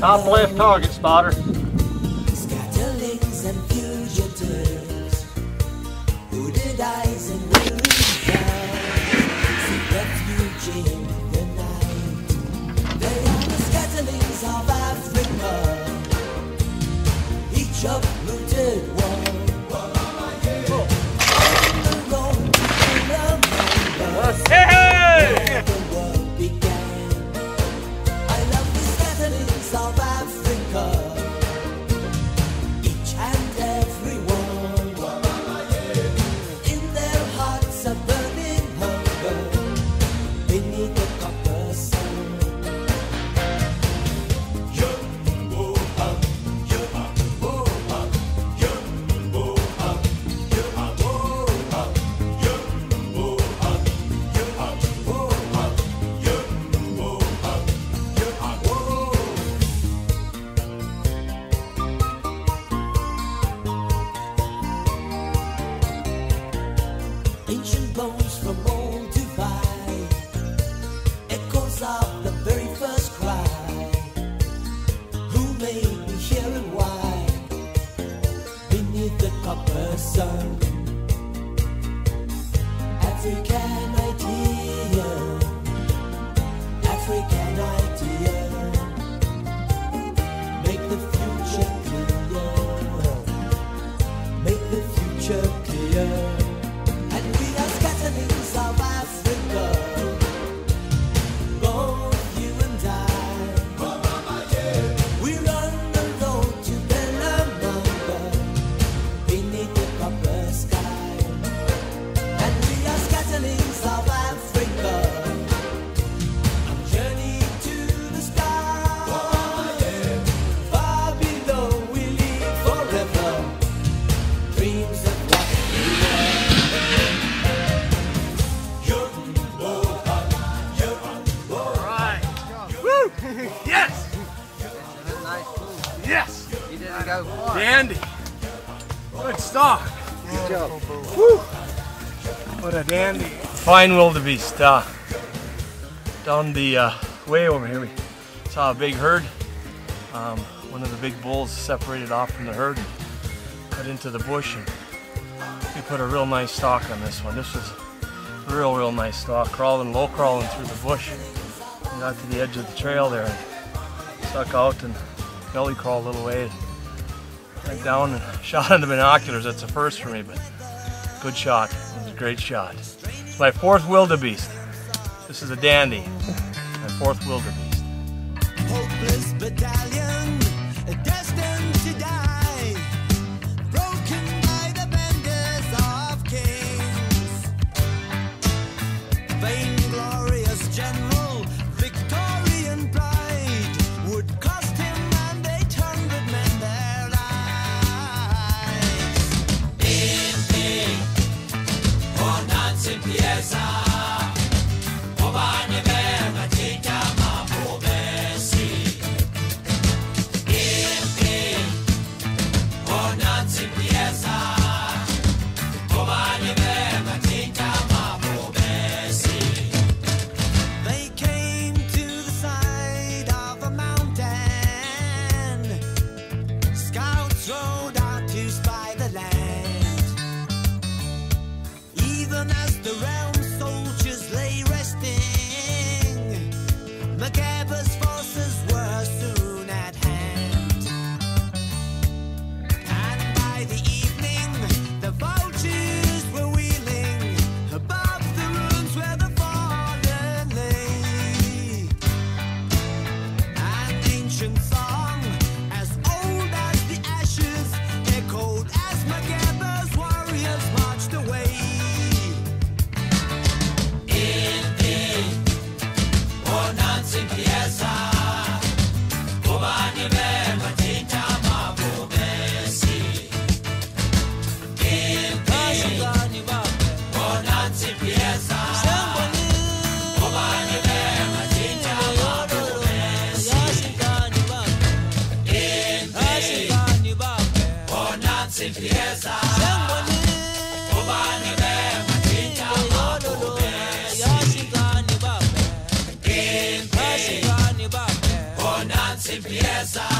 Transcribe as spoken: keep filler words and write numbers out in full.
Top left target spotter. Scatterlings and fugitives, hooded eyes and wounds, seek refuge in the night. They are the scatterlings of Africa, each uprooted one. Hey, hey! Ancient bones from old Dubai, echoes of the very first cry. Who made me here and why? Beneath the copper sun, African idea, African idea, make the future clear, make the future clear. Yes! Yes! He didn't go far. Dandy. Good stock. Good job. Woo. What a dandy. Fine wildebeest. Uh, down the uh, way over here we saw a big herd. Um, one of the big bulls separated off from the herd and cut into the bush, and we put a real nice stock on this one. This was real, real nice stock. Crawling, low crawling through the bush. Got to the edge of the trail there and stuck out and belly crawled a little way. Went down and shot on the binoculars. That's a first for me, but good shot. It was a great shot. It's my fourth wildebeest. This is a dandy. My fourth wildebeest. Hopeless battalion, destined to die, broken by the benders of kings. Vainglorious general. simply as I